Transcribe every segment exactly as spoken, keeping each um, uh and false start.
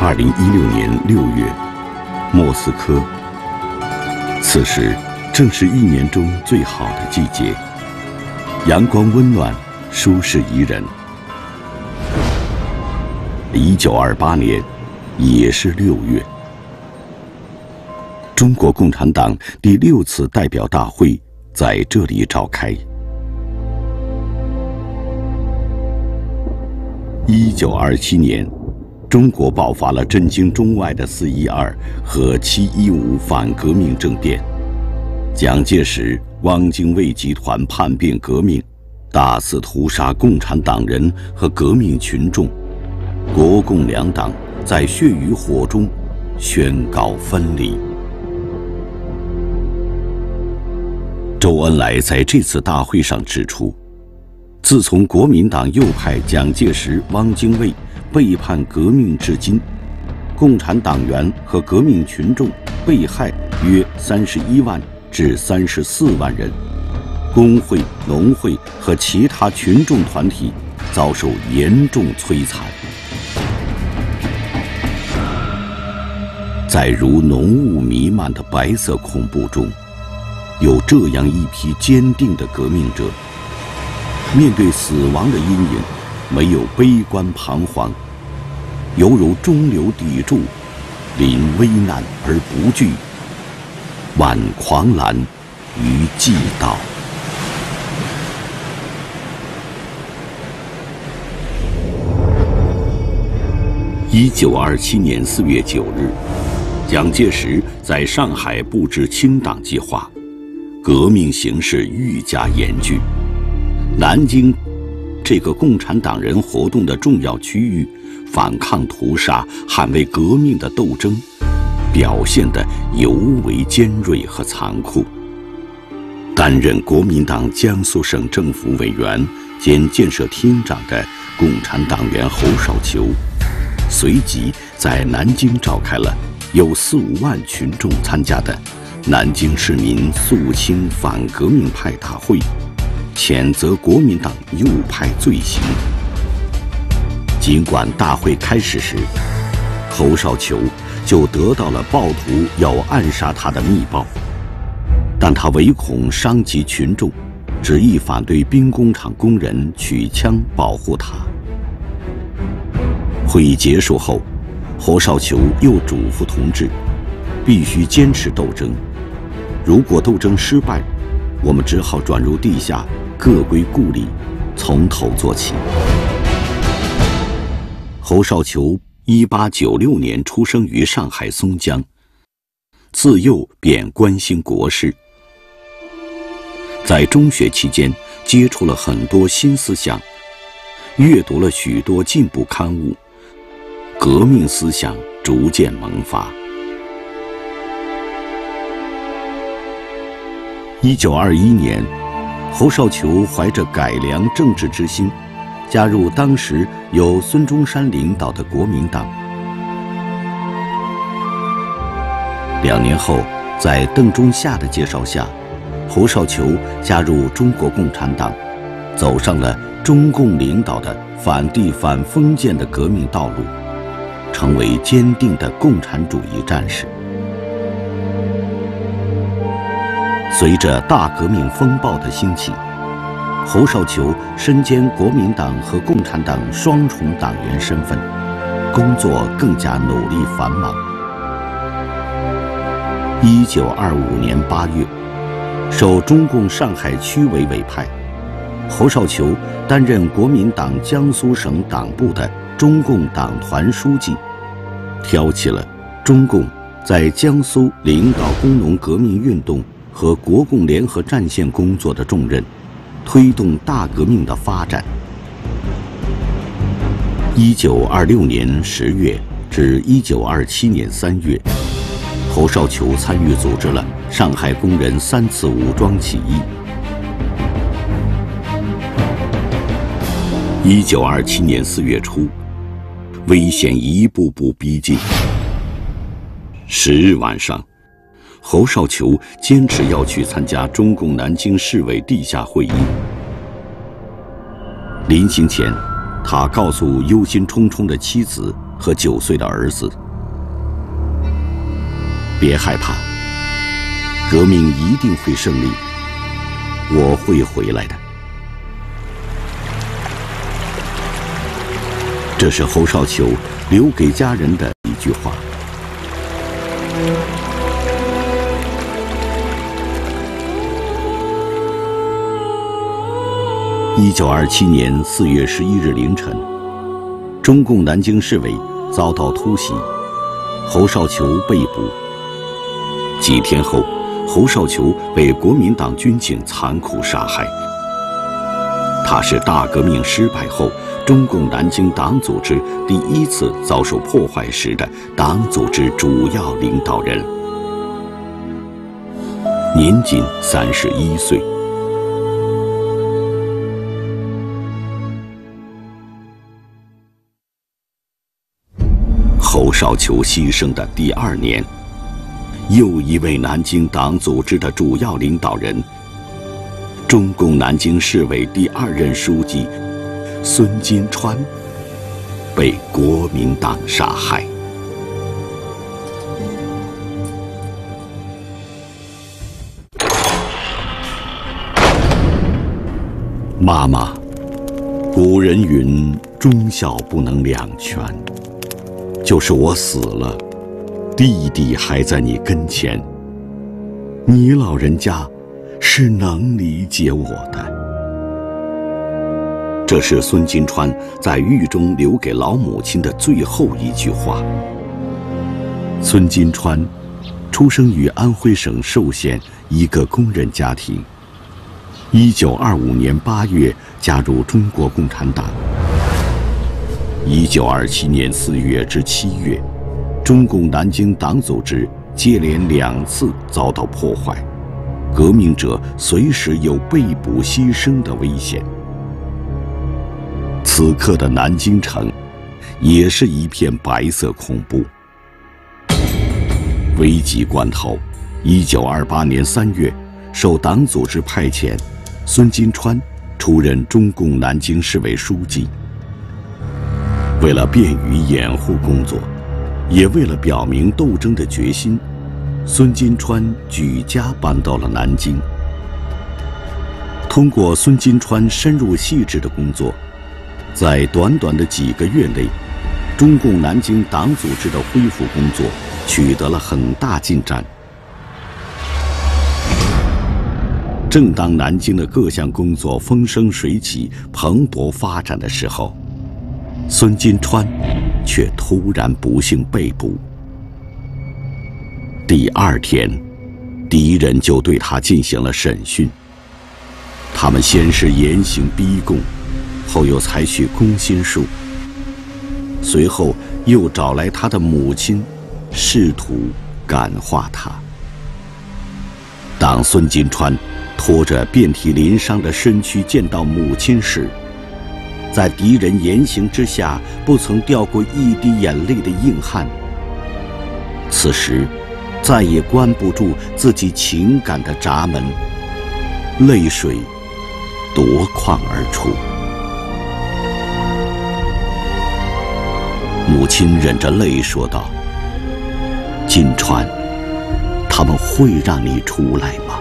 二零一六年六月，莫斯科。此时正是一年中最好的季节，阳光温暖，舒适宜人。一九二八年，也是六月，中国共产党第六次代表大会在这里召开。一九二七年。 中国爆发了震惊中外的四一二和七一五反革命政变，蒋介石、汪精卫集团叛变革命，大肆屠杀共产党人和革命群众，国共两党在血与火中宣告分离。周恩来在这次大会上指出，自从国民党右派蒋介石、汪精卫 背叛革命至今，共产党员和革命群众被害约三十一万至三十四万人，工会、农会和其他群众团体遭受严重摧残。在如浓雾弥漫的白色恐怖中，有这样一批坚定的革命者，面对死亡的阴影， 没有悲观彷徨，犹如中流砥柱，临危难而不惧，挽狂澜于既倒。一九二七年四月九日，蒋介石在上海布置清党计划，革命形势愈加严峻。南京 这个共产党人活动的重要区域，反抗屠杀、捍卫革命的斗争，表现得尤为尖锐和残酷。担任国民党江苏省政府委员兼建设厅长的共产党员侯少裘，随即在南京召开了有四五万群众参加的南京市民肃清反革命派大会， 谴责国民党右派罪行。尽管大会开始时，侯少裘就得到了暴徒要暗杀他的密报，但他唯恐伤及群众，执意反对兵工厂工人取枪保护他。会议结束后，侯少裘又嘱咐同志，必须坚持斗争，如果斗争失败，我们只好转入地下， 各归故里，从头做起。侯少裘一八九六年出生于上海松江，自幼便关心国事。在中学期间，接触了很多新思想，阅读了许多进步刊物，革命思想逐渐萌发。一九二一年， 侯少裘怀着改良政治之心，加入当时由孙中山领导的国民党。两年后，在邓中夏的介绍下，侯少裘加入中国共产党，走上了中共领导的反帝反封建的革命道路，成为坚定的共产主义战士。 随着大革命风暴的兴起，侯少裘身兼国民党和共产党双重党员身份，工作更加努力繁忙。一九二五年八月，受中共上海区委委派，侯少裘担任国民党江苏省党部的中共党团书记，挑起了中共在江苏领导工农革命运动 和国共联合战线工作的重任，推动大革命的发展。一九二六年十月至一九二七年三月，侯少裘参与组织了上海工人三次武装起义。一九二七年四月初，危险一步步逼近。十日晚上， 侯少裘坚持要去参加中共南京市委地下会议。临行前，他告诉忧心忡忡的妻子和九岁的儿子。别害怕，革命一定会胜利，我会回来的。这是侯少裘留给家人的一句话。 一九二七年四月十一日凌晨，中共南京市委遭到突袭，侯少裘被捕。几天后，侯少裘被国民党军警残酷杀害。他是大革命失败后，中共南京党组织第一次遭受破坏时的党组织主要领导人，年仅三十一岁。 侯少裘牺牲的第二年，又一位南京党组织的主要领导人，中共南京市委第二任书记孙金川被国民党杀害。妈妈，古人云：“忠孝不能两全。” 就是我死了，弟弟还在你跟前，你老人家是能理解我的。这是孙金川在狱中留给老母亲的最后一句话。孙金川出生于安徽省寿县一个工人家庭，一九二五年八月加入中国共产党。 一九二七年四月至七月，中共南京党组织接连两次遭到破坏，革命者随时有被捕牺牲的危险。此刻的南京城，也是一片白色恐怖。危急关头，一九二八年三月，受党组织派遣，孙金川出任中共南京市委书记。 为了便于掩护工作，也为了表明斗争的决心，孙金川举家搬到了南京。通过孙金川深入细致的工作，在短短的几个月内，中共南京党组织的恢复工作取得了很大进展。正当南京的各项工作风生水起、蓬勃发展的时候， 孙金川却突然不幸被捕。第二天，敌人就对他进行了审讯。他们先是严刑逼供，后又采取攻心术，随后又找来他的母亲，试图感化他。当孙金川拖着遍体鳞伤的身躯见到母亲时， 在敌人严刑之下，不曾掉过一滴眼泪的硬汉，此时再也关不住自己情感的闸门，泪水夺眶而出。母亲忍着泪说道：“金川，他们会让你出来吗？”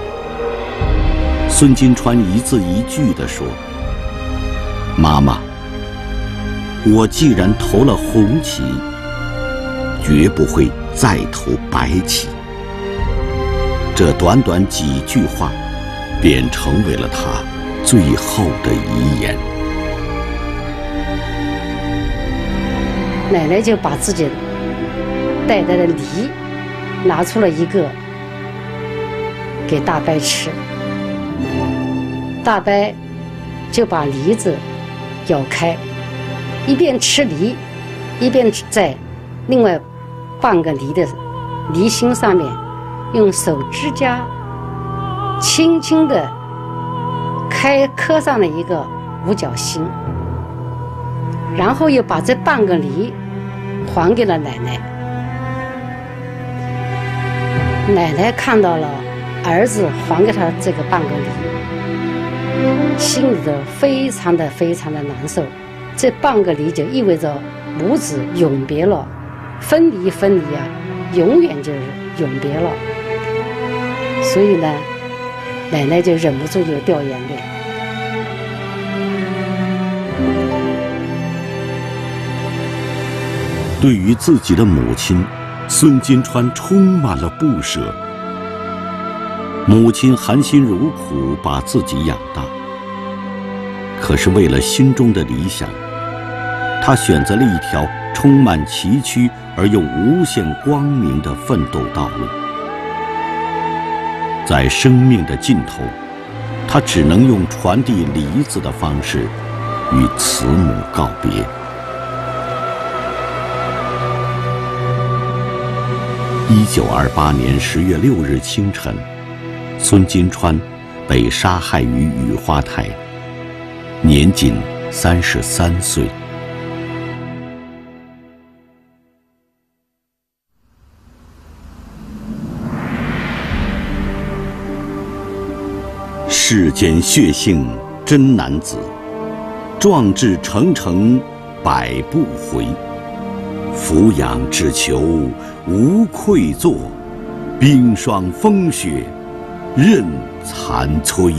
孙金川一字一句地说。 妈妈，我既然投了红旗，绝不会再投白旗。这短短几句话，便成为了他最后的遗言。奶奶就把自己带来的梨拿出了一个给大伯吃，大伯就把梨子 咬开，一边吃梨，一边在另外半个梨的梨心上面用手指甲轻轻的开刻上了一个五角星，然后又把这半个梨还给了奶奶。奶奶看到了儿子还给他这个半个梨， 心里头非常的非常的难受，这半个梨就意味着母子永别了，分离分离啊，永远就是永别了。所以呢，奶奶就忍不住就掉眼泪。对于自己的母亲，孙金川充满了不舍。母亲含辛茹苦把自己养大，可是为了心中的理想，他选择了一条充满崎岖而又无限光明的奋斗道路。在生命的尽头，他只能用传递梨子的方式与慈母告别。一九二八年十月六日清晨，孙金川被杀害于雨花台，年仅三十三岁。世间血性真男子，壮志成城百不回。俯仰只求无愧怍，冰霜风雪任残摧。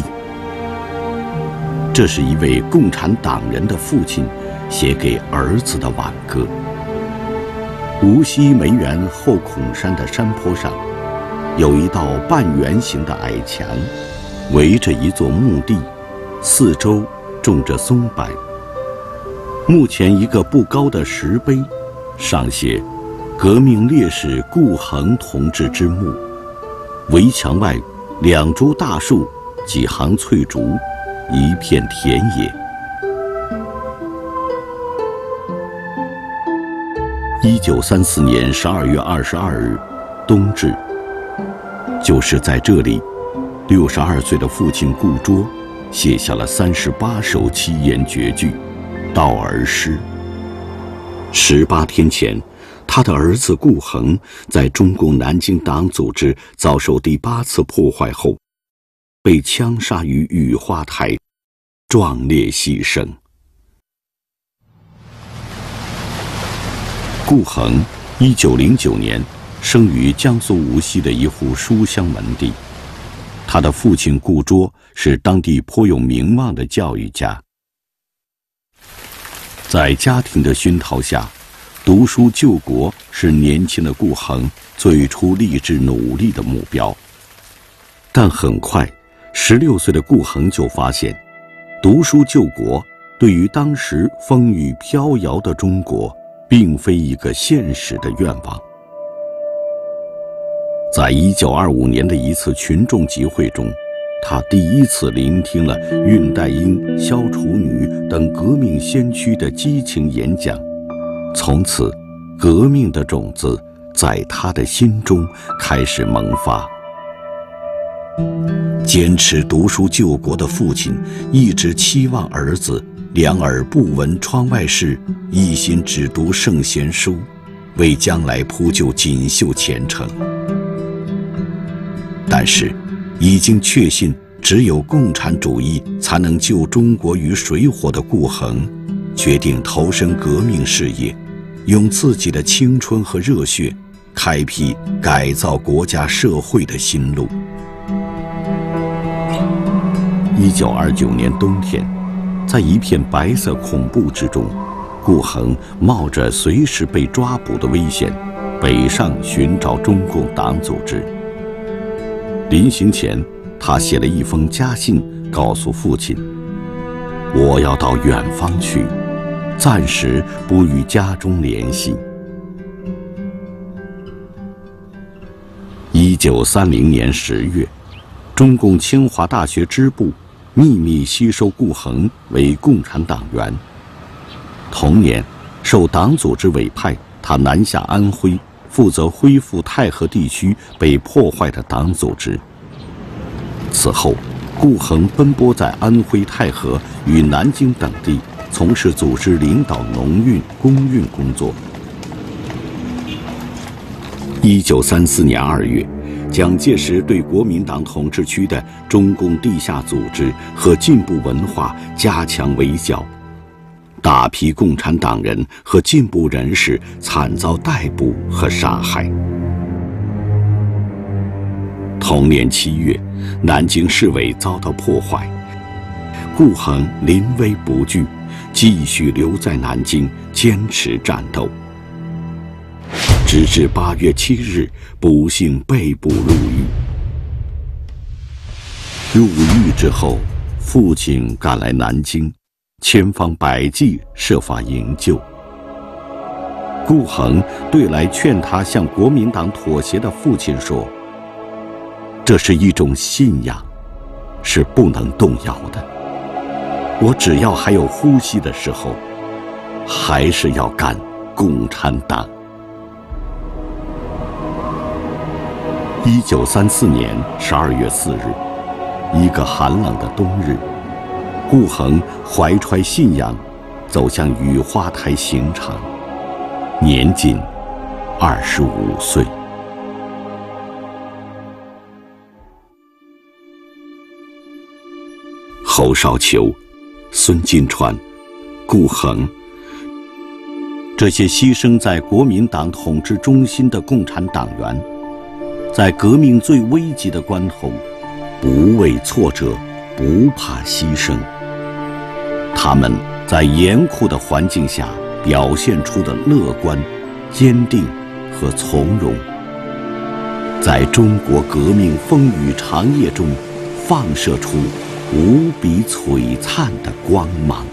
这是一位共产党人的父亲写给儿子的挽歌。无锡梅园后孔山的山坡上，有一道半圆形的矮墙，围着一座墓地，四周种着松柏。墓前一个不高的石碑，上写“革命烈士顾恒同志之墓”。围墙外两株大树，几行翠竹，一片田野。一九三四年十二月二十二日，冬至，就是在这里。六十二岁的父亲顾怔写下了三十八首七言绝句、悼儿诗。十八天前，他的儿子顾恒在中共南京党组织遭受第八次破坏后，被枪杀于雨花台，壮烈牺牲。顾恒，一九零九年生于江苏无锡的一户书香门第。他的父亲顾怔是当地颇有名望的教育家。在家庭的熏陶下，读书救国是年轻的顾恒最初立志努力的目标。但很快，十六岁的顾恒就发现，读书救国对于当时风雨飘摇的中国，并非一个现实的愿望。在一九二五年的一次群众集会中，他第一次聆听了恽代英、萧楚女等革命先驱的激情演讲，从此，革命的种子在他的心中开始萌发。坚持读书救国的父亲一直期望儿子两耳不闻窗外事，一心只读圣贤书，为将来铺就锦绣前程。但是，已经确信只有共产主义才能救中国于水火的顾恒，决定投身革命事业，用自己的青春和热血，开辟改造国家社会的新路。一九二九年冬天，在一片白色恐怖之中，顾恒冒着随时被抓捕的危险，北上寻找中共党组织。临行前，他写了一封家信，告诉父亲：“我要到远方去，暂时不与家中联系。”一九三零年十月，中共清华大学支部秘密吸收顾恒为共产党员。同年，受党组织委派，他南下安徽，负责恢复太和地区被破坏的党组织。此后，顾恒奔波在安徽太和与南京等地，从事组织领导农运、工运工作。一九三四年二月，蒋介石对国民党统治区的中共地下组织和进步文化加强围剿，大批共产党人和进步人士惨遭逮捕和杀害。同年七月，南京市委遭到破坏，顾恒临危不惧，继续留在南京坚持战斗，直至八月七日不幸被捕入狱。入狱之后，父亲赶来南京，千方百计设法营救。顾恒对来劝他向国民党妥协的父亲说：“这是一种信仰，是不能动摇的。我只要还有呼吸的时候，还是要干共产党。”一九三四年十二月四日，一个寒冷的冬日，顾恒怀揣信仰，走向雨花台刑场，年仅二十五岁。侯少裘、孙金钏、顾恒，这些牺牲在国民党统治中心的共产党员，在革命最危急的关头，不畏挫折，不怕牺牲。他们在严酷的环境下表现出的乐观、坚定和从容，在中国革命风雨长夜中放射出无比璀璨的光芒。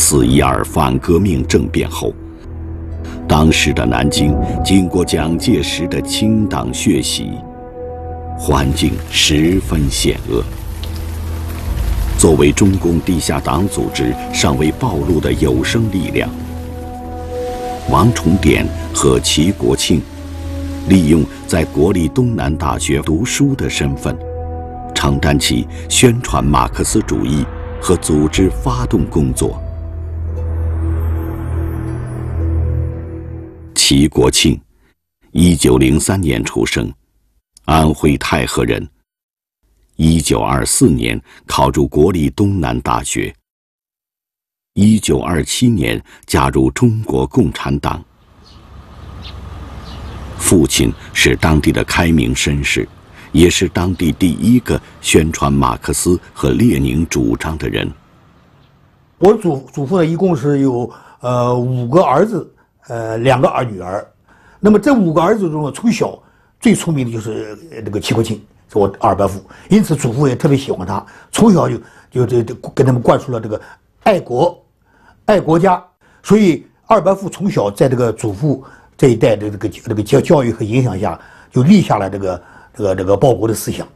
四一二反革命政变后，当时的南京经过蒋介石的清党血洗，环境十分险恶。作为中共地下党组织尚未暴露的有生力量，王崇典和齐国庆利用在国立东南大学读书的身份，承担起宣传马克思主义和组织发动工作。齐国庆，一九零三年出生，安徽太和人。一九二四年考入国立东南大学。一九二七年加入中国共产党。父亲是当地的开明绅士，也是当地第一个宣传马克思和列宁主张的人。我祖祖父呢，一共是有呃五个儿子。呃，两个儿女儿，那么这五个儿子中，从小最出名的就是那个齐国庆，是我二伯父，因此祖父也特别喜欢他，从小就就这这给他们灌输了这个爱国、爱国家，所以二伯父从小在这个祖父这一代的这个这个教教育和影响下，就立下了这个这个这个报国的思想，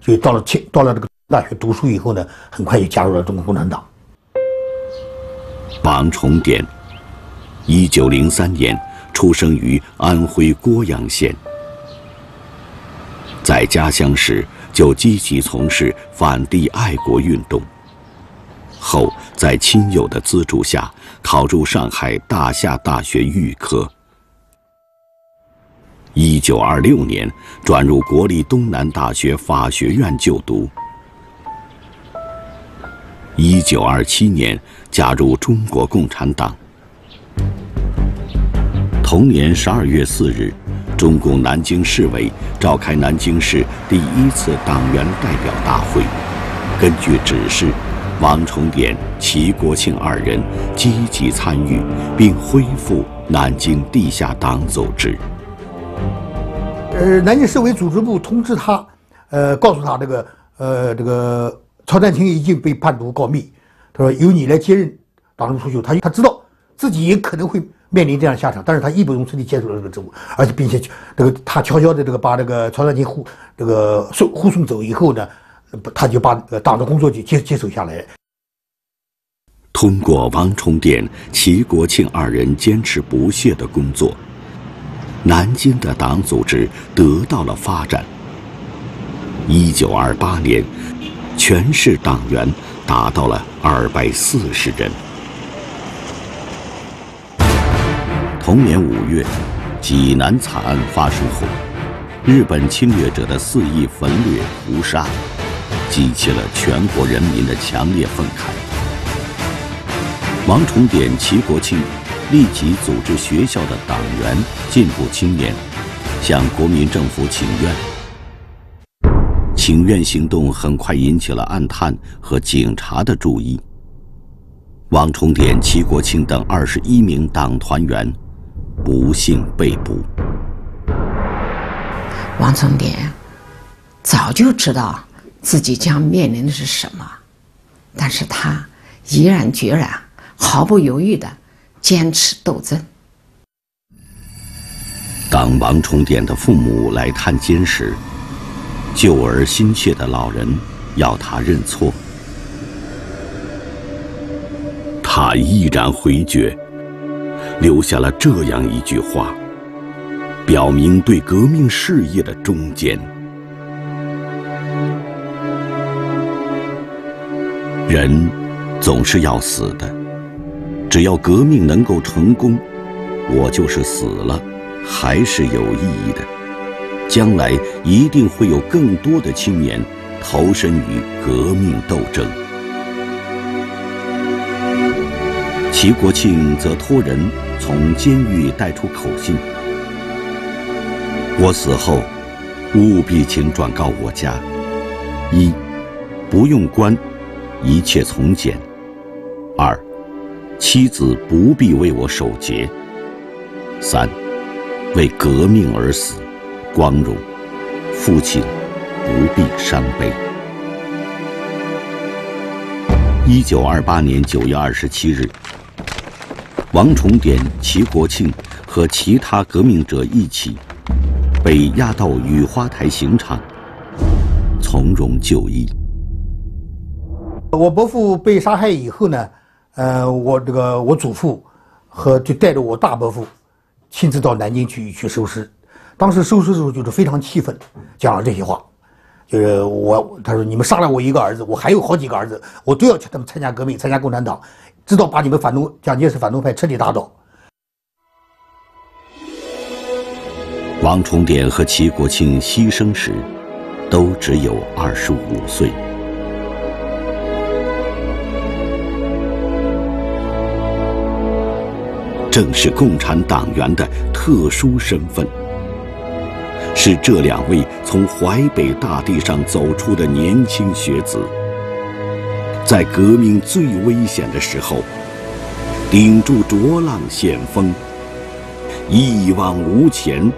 所以到了清到了这个大学读书以后呢，很快就加入了中国共产党。王崇典。一九零三年出生于安徽郭阳县，在家乡时就积极从事反帝爱国运动，后在亲友的资助下考入上海大夏大学预科。一九二六年转入国立东南大学法学院就读。一九二七年加入中国共产党。同年十二月四日，中共南京市委召开南京市第一次党员代表大会，根据指示，王崇典、齐国庆二人积极参与，并恢复南京地下党组织。呃，南京市委组织部通知他，呃，告诉他这个，呃，这个曹占清已经被叛徒告密，他说由你来接任党支部书记，他他知道自己也可能会面临这样的下场，但是他义不容辞地接受了这个职务，而且并且这个他悄悄的这个把这个曹占清护这个护送走以后呢，他就把党的工作就接接手下来。通过汪充电、齐国庆二人坚持不懈的工作，南京的党组织得到了发展。一九二八年，全市党员达到了二百四十人。同年五月，济南惨案发生后，日本侵略者的肆意焚掠屠杀，激起了全国人民的强烈愤慨。王崇典、齐国庆立即组织学校的党员、进步青年，向国民政府请愿。请愿行动很快引起了暗探和警察的注意。王崇典、齐国庆等二十一名党团员不幸被捕。王崇典早就知道自己将面临的是什么，但是他毅然决然、毫不犹豫地坚持斗争。当王崇典的父母来探监时，救儿心切的老人要他认错，他毅然回绝，留下了这样一句话，表明对革命事业的忠坚。人总是要死的，只要革命能够成功，我就是死了，还是有意义的。将来一定会有更多的青年投身于革命斗争。齐国庆则托人从监狱带出口信。我死后，务必请转告我家：一，不用官，一切从简；二，妻子不必为我守节；三，为革命而死，光荣；父亲不必伤悲。一九二八年九月二十七日，王崇典、齐国庆和其他革命者一起，被押到雨花台刑场，从容就义。我伯父被杀害以后呢，呃，我这个我祖父和就带着我大伯父，亲自到南京去去收尸。当时收尸的时候就是非常气愤，讲了这些话，就是我他说你们杀了我一个儿子，我还有好几个儿子，我都要去他们参加革命，参加共产党，直到把你们反动蒋介石反动派彻底打倒。王崇典和齐国庆牺牲时，都只有二十五岁。正是共产党员的特殊身份，是这两位从淮北大地上走出的年轻学子，在革命最危险的时候，顶住浊浪险峰，一往无前，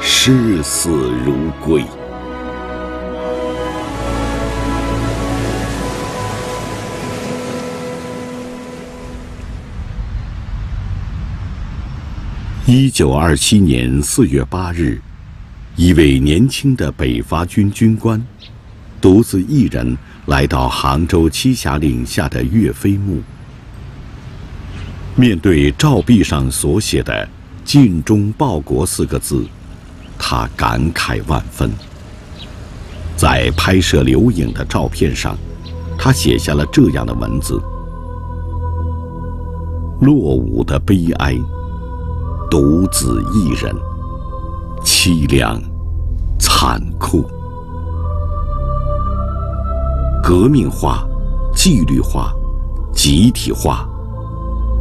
视死如归。一九二七年四月八日，一位年轻的北伐军军官，独自一人来到杭州栖霞岭下的岳飞墓，面对照壁上所写的“尽忠报国”四个字，他感慨万分。在拍摄留影的照片上，他写下了这样的文字：“落伍的悲哀，独自一人，凄凉，残酷。革命化、纪律化、集体化、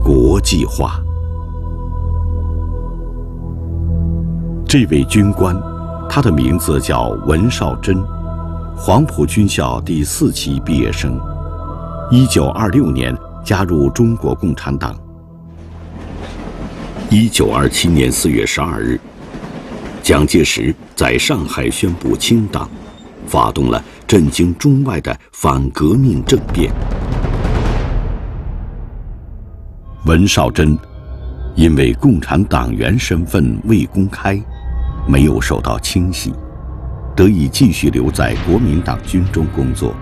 国际化。”这位军官，他的名字叫文绍珍，黄埔军校第四期毕业生，一九二六年加入中国共产党。一九二七年四月十二日，蒋介石在上海宣布清党，发动了震惊中外的反革命政变。文绍珍因为共产党员身份未公开，没有受到清洗，得以继续留在国民党军中工作。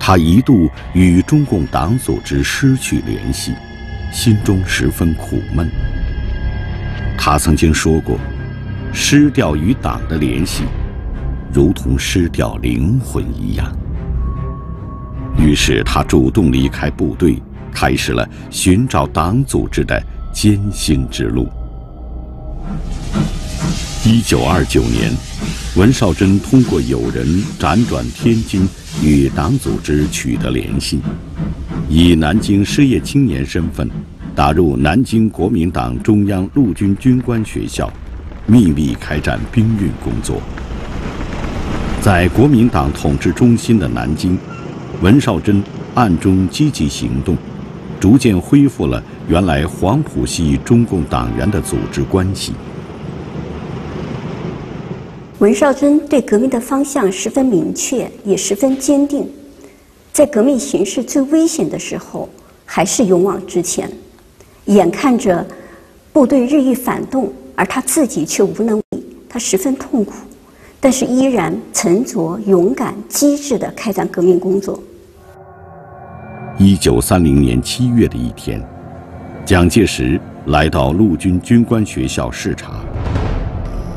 他一度与中共党组织失去联系，心中十分苦闷。他曾经说过，失掉与党的联系，如同失掉灵魂一样。于是他主动离开部队，开始了寻找党组织的艰辛之路。一九二九年，文绍珍通过友人辗转天津，与党组织取得联系，以南京失业青年身份，打入南京国民党中央陆军军官学校，秘密开展兵运工作。在国民党统治中心的南京，文绍珍暗中积极行动，逐渐恢复了原来黄埔系中共党员的组织关系。文绍珍对革命的方向十分明确，也十分坚定，在革命形势最危险的时候，还是勇往直前。眼看着部队日益反动，而他自己却无能为力，他十分痛苦，但是依然沉着、勇敢、机智地开展革命工作。一九三零年七月的一天，蒋介石来到陆军军官学校视察。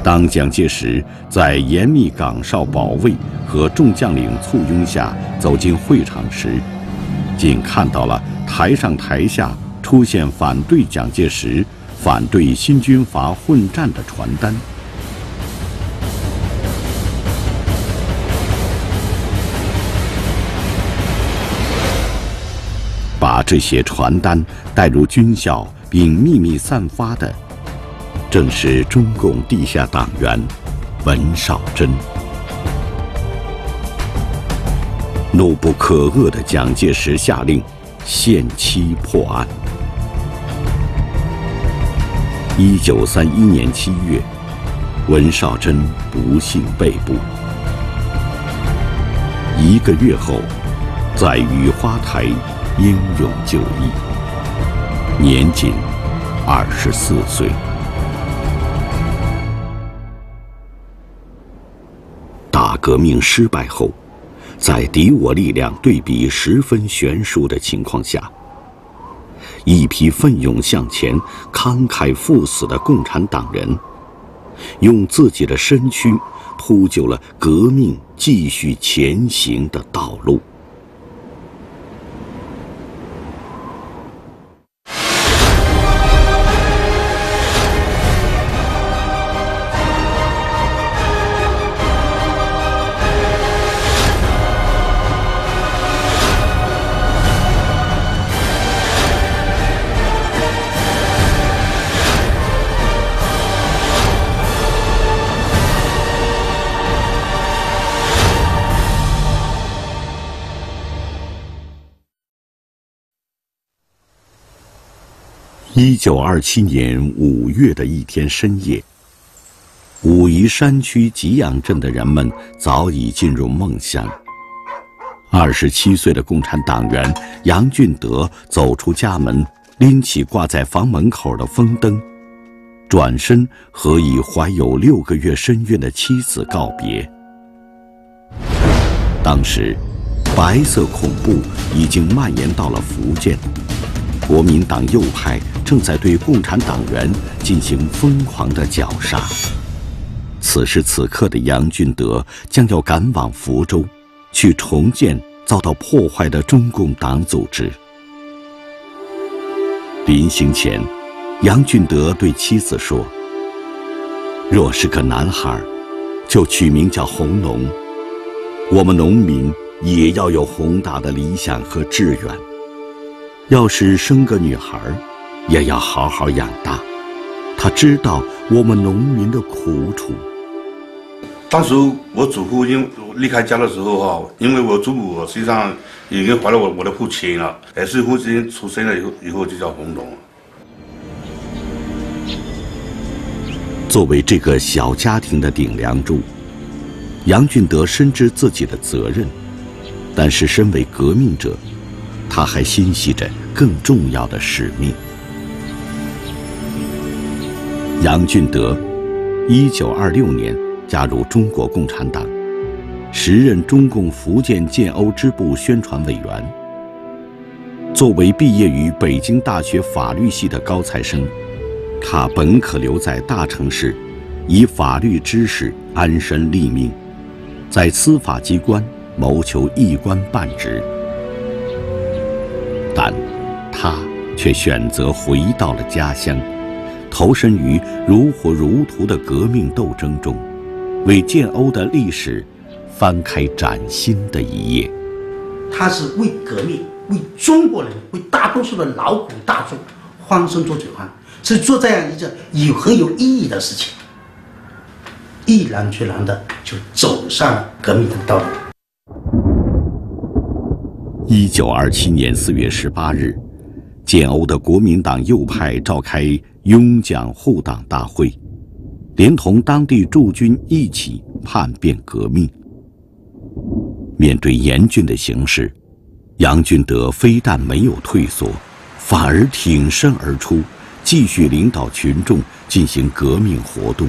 当蒋介石在严密岗哨保卫和众将领簇拥下走进会场时，仅看到了台上台下出现反对蒋介石、反对新军阀混战的传单。把这些传单带入军校并秘密散发的，正是中共地下党员文绍珍。怒不可遏的蒋介石下令限期破案。一九三一年七月，文绍珍不幸被捕。一个月后，在雨花台英勇就义，年仅二十四岁。大革命失败后，在敌我力量对比十分悬殊的情况下，一批奋勇向前、慷慨赴死的共产党人，用自己的身躯铺就了革命继续前行的道路。一九二七年五月的一天深夜，武夷山区给养镇的人们早已进入梦乡。二十七岁的共产党员杨俊德走出家门，拎起挂在房门口的风灯，转身和已怀有六个月身孕的妻子告别。当时，白色恐怖已经蔓延到了福建。国民党右派正在对共产党员进行疯狂的绞杀。此时此刻的杨俊德将要赶往福州，去重建遭到破坏的中共党组织。临行前，杨俊德对妻子说：“若是个男孩，就取名叫红龙。我们农民也要有宏大的理想和志愿。要是生个女孩，也要好好养大。她知道我们农民的苦楚。”当时我祖父因离开家的时候哈，因为我祖母实际上已经怀了我我的父亲了，也是父亲出生了以后以后就叫红龙。作为这个小家庭的顶梁柱，杨俊德深知自己的责任，但是身为革命者，他还心系着更重要的使命。杨俊德，一九二六年加入中国共产党，时任中共福建建瓯支部宣传委员。作为毕业于北京大学法律系的高材生，他本可留在大城市，以法律知识安身立命，在司法机关谋求一官半职，但他却选择回到了家乡，投身于如火如荼的革命斗争中，为建瓯的历史翻开崭新的一页。他是为革命、为中国人、为大多数的劳苦大众欢声作嘴欢，是做这样一件有很有意义的事情，毅然决然的就走上革命的道路。一九二七年四月十八日，建瓯的国民党右派召开拥蒋护党大会，连同当地驻军一起叛变革命。面对严峻的形势，杨俊德非但没有退缩，反而挺身而出，继续领导群众进行革命活动。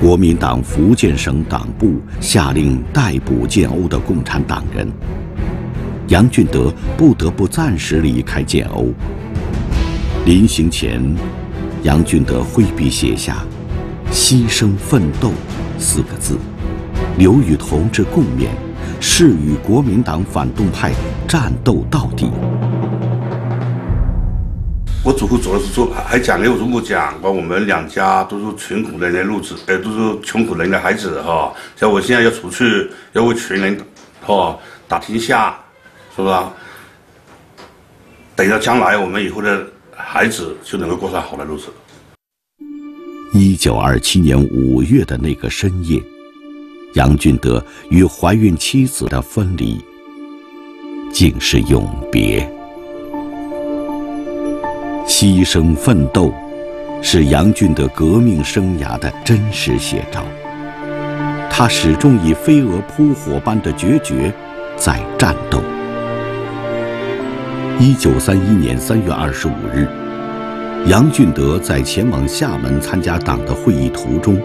国民党福建省党部下令逮捕建瓯的共产党人，杨俊德不得不暂时离开建瓯。临行前，杨俊德挥笔写下“牺牲奋斗”四个字，留与同志共勉，誓与国民党反动派战斗到底。我祖父走了之后，还讲给我祖母讲，把我们两家都是穷苦人的路子，呃，都是穷苦人的孩子哈。像我现在要出去，要为穷人，哈，打天下，是不是？等到将来我们以后的孩子就能够过上好的日子。一九二七年五月的那个深夜，杨俊德与怀孕妻子的分离，竟是永别。牺牲奋斗，是杨俊德革命生涯的真实写照。他始终以飞蛾扑火般的决绝在战斗。一九三一年三月二十五日，杨俊德在前往厦门参加党的会议途中，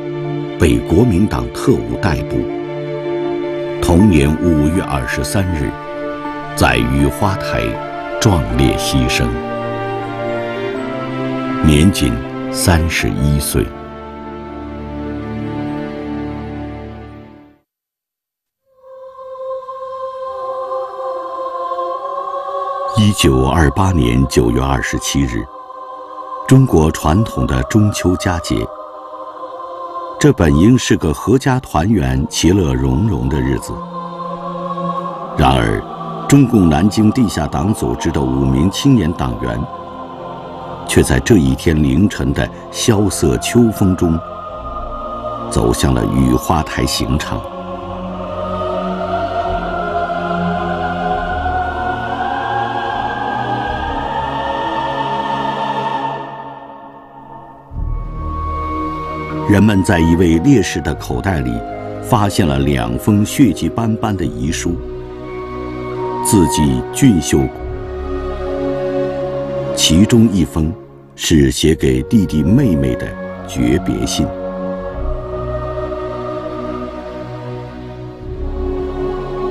被国民党特务逮捕。同年五月二十三日，在雨花台壮烈牺牲。年仅三十一岁。一九二八年九月二十七日，中国传统的中秋佳节，这本应是个合家团圆、其乐融融的日子。然而，中共南京地下党组织的五名青年党员，却在这一天凌晨的萧瑟秋风中，走向了雨花台刑场。人们在一位烈士的口袋里，发现了两封血迹斑斑的遗书，字迹俊秀。其中一封是写给弟弟妹妹的诀别信。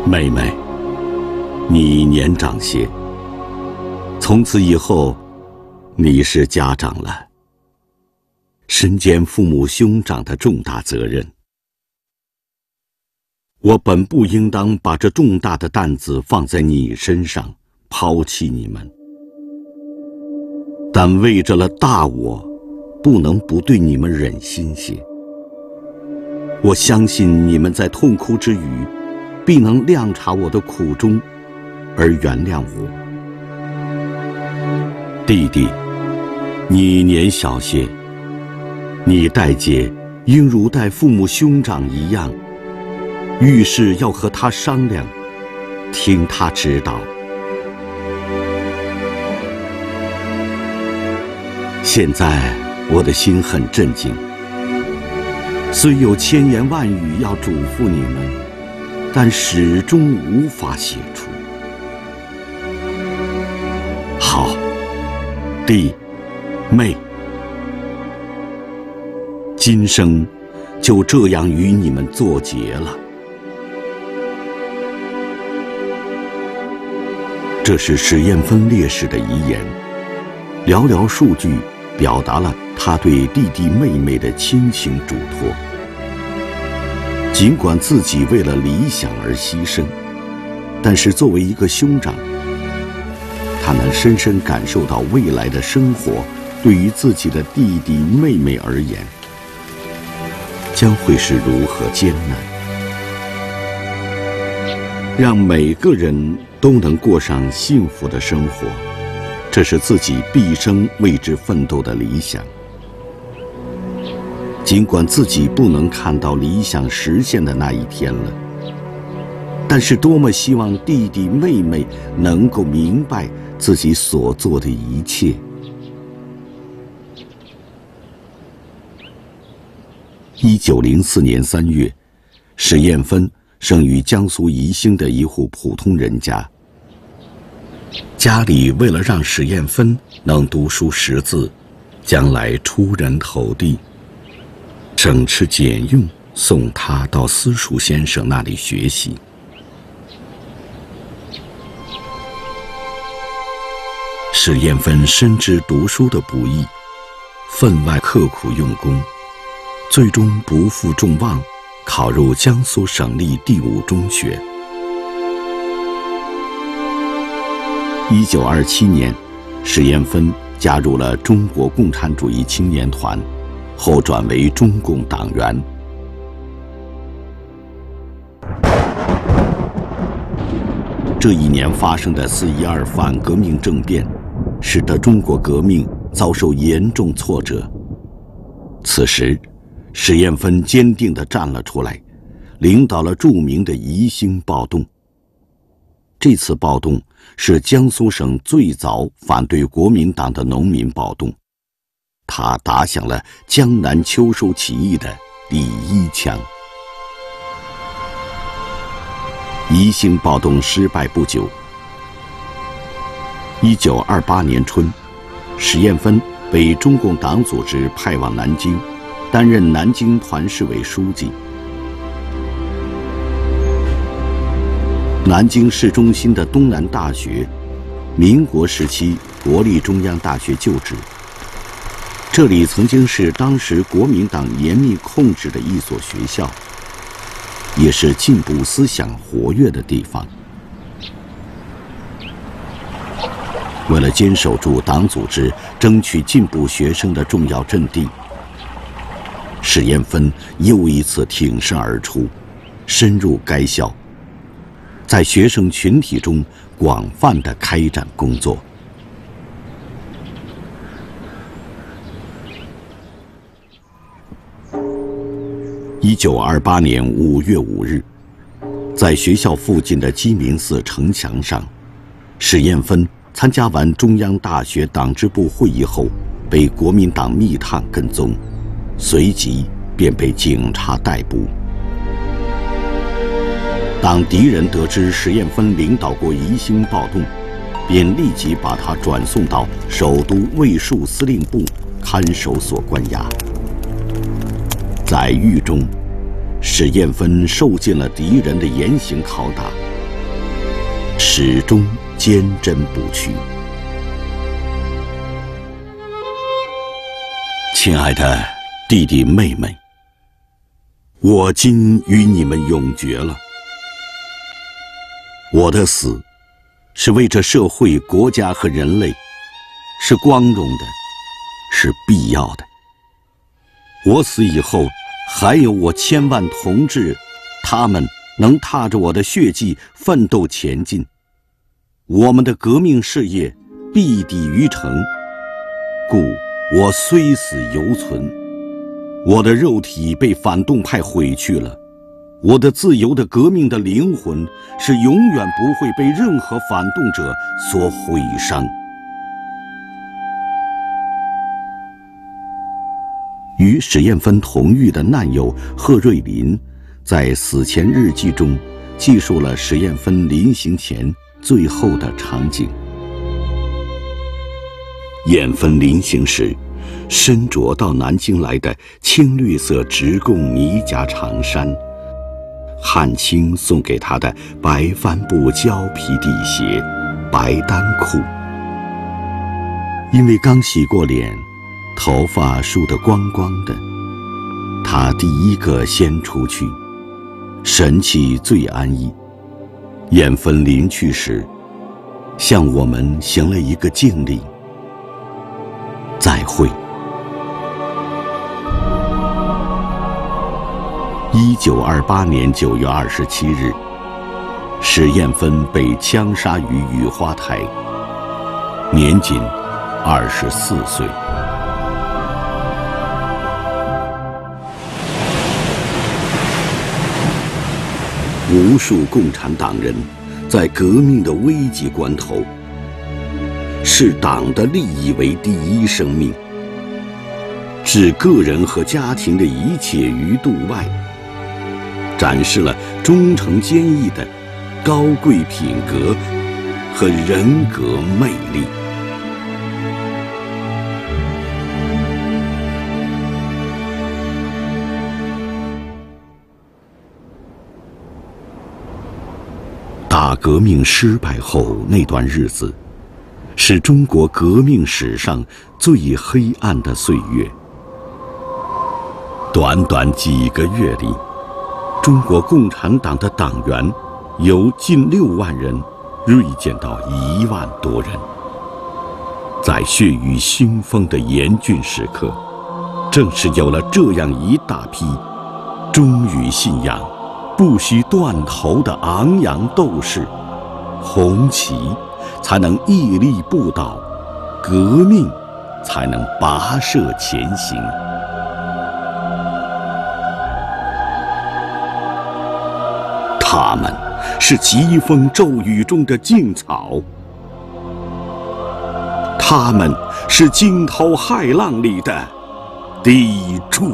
妹妹，你年长些，从此以后，你是家长了，身兼父母兄长的重大责任。我本不应当把这重大的担子放在你身上，抛弃你们。但为着了大我，不能不对你们忍心些。我相信你们在痛哭之余，必能谅察我的苦衷，而原谅我。弟弟，你年小些，你待姐应如待父母兄长一样，遇事要和他商量，听他指导。现在我的心很震惊，虽有千言万语要嘱咐你们，但始终无法写出。好，弟妹，今生就这样与你们作结了。这是史艳芬烈士的遗言，寥寥数句表达了他对弟弟妹妹的亲情嘱托。尽管自己为了理想而牺牲，但是作为一个兄长，他们深深感受到未来的生活对于自己的弟弟妹妹而言，将会是如何艰难。让每个人都能过上幸福的生活，这是自己毕生为之奋斗的理想。尽管自己不能看到理想实现的那一天了，但是多么希望弟弟妹妹能够明白自己所做的一切。一九零四年三月，史艳芬生于江苏宜兴的一户普通人家。家里为了让史艳芬能读书识字，将来出人头地，省吃俭用送她到私塾先生那里学习。史艳芬深知读书的不易，分外刻苦用功。最终不负众望，考入江苏省立第五中学。一九二七年，史艳芬加入了中国共产主义青年团，后转为中共党员。这一年发生的四一二反革命政变，使得中国革命遭受严重挫折。此时，史艳芬坚定地站了出来，领导了著名的宜兴暴动。这次暴动是江苏省最早反对国民党的农民暴动，他打响了江南秋收起义的第一枪。宜兴暴动失败不久，一九二八年春，史艳芬被中共党组织派往南京，担任南京团市委书记。南京市中心的东南大学，民国时期国立中央大学旧址，这里曾经是当时国民党严密控制的一所学校，也是进步思想活跃的地方。为了坚守住党组织争取进步学生的重要阵地，史艳芬又一次挺身而出，深入该校，在学生群体中广泛地开展工作。一九二八年五月五日，在学校附近的鸡鸣寺城墙上，史艳芬参加完中央大学党支部会议后，被国民党密探跟踪。随即便被警察逮捕。当敌人得知史艳芬领导过宜兴暴动，便立即把她转送到首都卫戍司令部看守所关押。在狱中，史艳芬受尽了敌人的严刑拷打，始终坚贞不屈。亲爱的弟弟妹妹，我今与你们永绝了。我的死是为这社会、国家和人类，是光荣的，是必要的。我死以后，还有我千万同志，他们能踏着我的血迹奋斗前进，我们的革命事业必抵于成。故我虽死犹存。我的肉体被反动派毁去了，我的自由的革命的灵魂是永远不会被任何反动者所毁伤。与史艳芬同狱的难友贺瑞林，在死前日记中记述了史艳芬临行前最后的场景。艳芬临行时，身着到南京来的青绿色直贡呢夹长衫，汉卿送给他的白帆布胶皮底鞋、白单裤。因为刚洗过脸，头发梳得光光的，他第一个先出去，神气最安逸。燕芬临去时，向我们行了一个敬礼。再会。一九二八年九月二十七日，史艳芬被枪杀于雨花台，年仅二十四岁。无数共产党人在革命的危急关头，视党的利益为第一生命，置个人和家庭的一切于度外，展示了忠诚坚毅的高贵品格和人格魅力。大革命失败后那段日子，是中国革命史上最黑暗的岁月。短短几个月里，中国共产党的党员由近六万人锐减到一万多人。在血雨腥风的严峻时刻，正是有了这样一大批忠于信仰、不惜断头的昂扬斗士，红旗才能屹立不倒，革命才能跋涉前行。他们是疾风骤雨中的劲草，他们是惊涛骇浪里的砥柱。